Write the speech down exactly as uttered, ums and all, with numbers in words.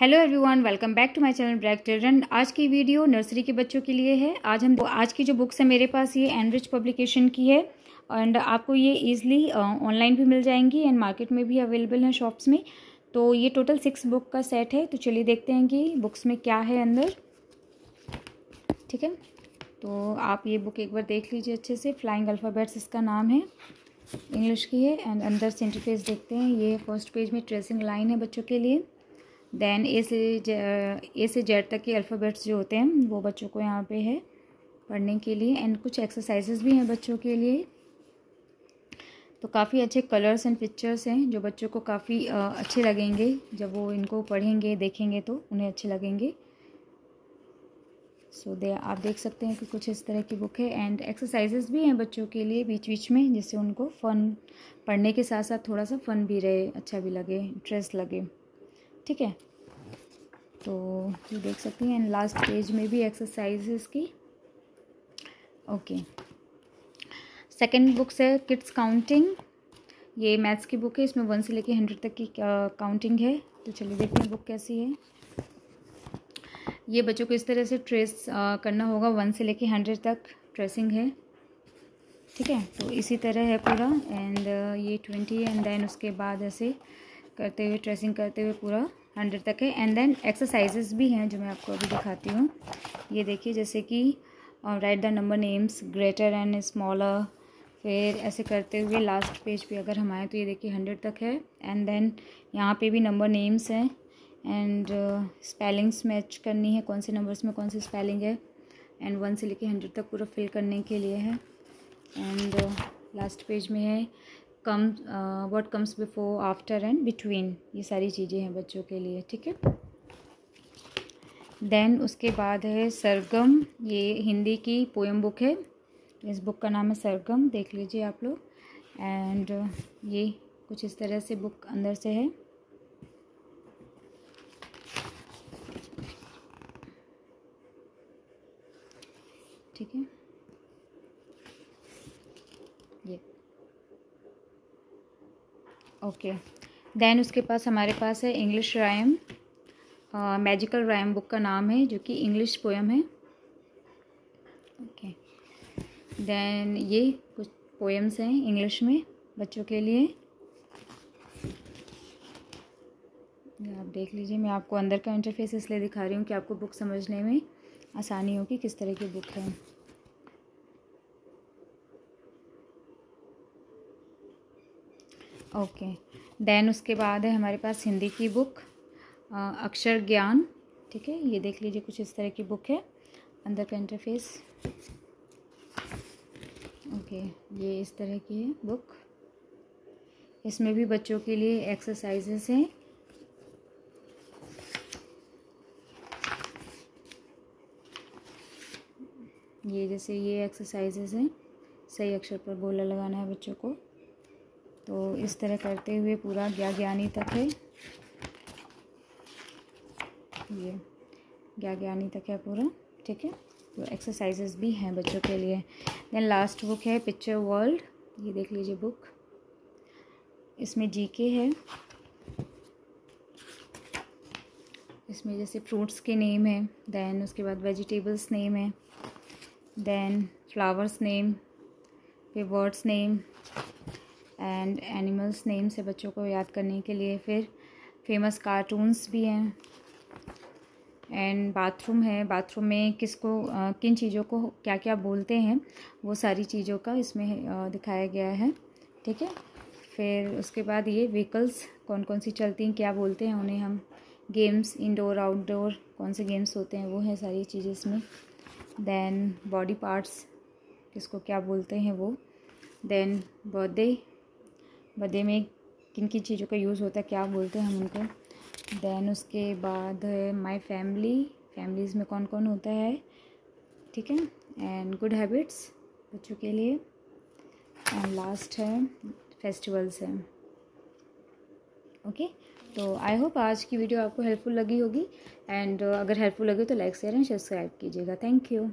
Hello everyone, welcome back to my channel Bragg children. आज की video nursery के बच्चों के लिए है। आज हम आज की जो बुक्स है मेरे पास, ये एनरिच पब्लिकेशन की है एंड आपको ये इजीली ऑनलाइन भी मिल जाएंगी एंड मार्केट में भी अवेलेबल है शॉप्स में। तो ये टोटल सिक्स बुक का सेट है। तो चलिए देखते हैं कि बुक्स में क्या है अंदर। ठीक है, तो आप ये बुक एक बार देख लीजिए अच्छे से। फ्लाइंग अल्फ़ाबेट्स इसका नाम है, इंग्लिश की है एंड अंदर से इंटरफेस देखते हैं। ये फर्स्ट पेज में ट्रेसिंग लाइन है बच्चों के लिए। देन ए से ए से जेड तक के अल्फ़ाबेट्स जो होते हैं वो बच्चों को यहाँ पे है पढ़ने के लिए एंड कुछ एक्सरसाइजेस भी हैं बच्चों के लिए। तो काफ़ी अच्छे कलर्स एंड पिक्चर्स हैं जो बच्चों को काफ़ी अच्छे लगेंगे जब वो इनको पढ़ेंगे देखेंगे तो उन्हें अच्छे लगेंगे। सो so, दे आप देख सकते हैं कि कुछ इस तरह की बुक है एंड एक्सरसाइजेस भी हैं बच्चों के लिए बीच बीच में, जिससे उनको फ़न पढ़ने के साथ साथ थोड़ा सा फ़न भी रहे, अच्छा भी लगे, इंटरेस्ट लगे। ठीक है, तो ये देख सकते हैं एंड लास्ट पेज में भी एक्सरसाइजेस की। ओके, सेकंड बुक्स है किड्स काउंटिंग। ये मैथ्स की बुक है, इसमें वन से लेके हंड्रेड तक की काउंटिंग है। तो चलिए देखते हैं बुक कैसी है। ये बच्चों को इस तरह से ट्रेस uh, करना होगा, वन से लेके हंड्रेड तक ट्रेसिंग है। ठीक है, तो इसी तरह है पूरा एंड uh, ये ट्वेंटी एंड देन उसके बाद ऐसे करते हुए ट्रेसिंग करते हुए पूरा हंड्रेड तक है। एंड देन एक्सरसाइजेस भी हैं जो मैं आपको अभी दिखाती हूँ। ये देखिए, जैसे कि right the number names greater and smaller, फिर ऐसे करते हुए लास्ट पेज पे अगर हम आए तो ये देखिए हंड्रेड तक है। एंड देन यहाँ पे भी नंबर नेम्स हैं एंड स्पेलिंग्स मैच करनी है, कौन से नंबर्स में कौन सी स्पेलिंग है एंड वन से लेके हंड्रेड तक पूरा फिल करने के लिए है। एंड लास्ट पेज में है come what comes before after and between, ये सारी चीज़ें हैं बच्चों के लिए। ठीक है, देन उसके बाद है सरगम। ये हिंदी की पोएम बुक है, इस बुक का नाम है सरगम, देख लीजिए आप लोग। एंड ये कुछ इस तरह से बुक अंदर से है। ठीक है, ये ओके। देन उसके पास हमारे पास है English rhyme, magical rhyme book का नाम है, जो कि इंग्लिश पोएम है। ओके, देन ये कुछ पोएम्स हैं इंग्लिश में बच्चों के लिए, आप देख लीजिए। मैं आपको अंदर का इंटरफेस इसलिए दिखा रही हूँ कि आपको बुक समझने में आसानी हो कि किस तरह की बुक है। ओके, देन उसके बाद है हमारे पास हिंदी की बुक अक्षर ज्ञान। ठीक है, ये देख लीजिए कुछ इस तरह की बुक है, अंदर का इंटरफेस। ओके, ये इस तरह की है बुक, इसमें भी बच्चों के लिए एक्सरसाइजेस हैं। ये जैसे ये एक्सरसाइजेस हैं, सही अक्षर पर गोला लगाना है बच्चों को, तो इस तरह करते हुए पूरा ज्ञा ज्ञानी तक है। ये ज्ञा ज्ञानी तक है पूरा। ठीक है, तो एक्सरसाइजेस भी हैं बच्चों के लिए। देन लास्ट बुक है पिक्चर वर्ल्ड, ये देख लीजिए बुक, इसमें जीके है, इसमें जैसे फ्रूट्स के नेम है, देन उसके बाद वेजिटेबल्स नेम है, देन फ्लावर्स नेम, फिर words name and animals name से बच्चों को याद करने के लिए। फिर फेमस कार्टून्स भी हैं एंड बाथरूम है, बाथरूम में किसको किन चीज़ों को क्या क्या बोलते हैं वो सारी चीज़ों का इसमें दिखाया गया है। ठीक है, फिर उसके बाद ये व्हीकल्स कौन कौन सी चलती हैं, क्या बोलते हैं उन्हें हम, गेम्स इंडोर आउटडोर कौन से गेम्स होते हैं वो है सारी चीज़ें इसमें। देन बॉडी पार्ट्स किसको क्या बोलते हैं वो, देन बर्थडे बर्थडे में किन किन चीज़ों का यूज़ होता है क्या बोलते हैं हम उनको। देन उसके बाद माय फैमिली, फैमिलीज़ में कौन कौन होता है। ठीक है, एंड गुड हैबिट्स बच्चों के लिए। एंड लास्ट है फेस्टिवल्स हैं। ओके, तो आई होप आज की वीडियो आपको हेल्पफुल लगी होगी एंड अगर हेल्पफुल लगी तो लाइक शेयर एंड सब्सक्राइब कीजिएगा। Thank you.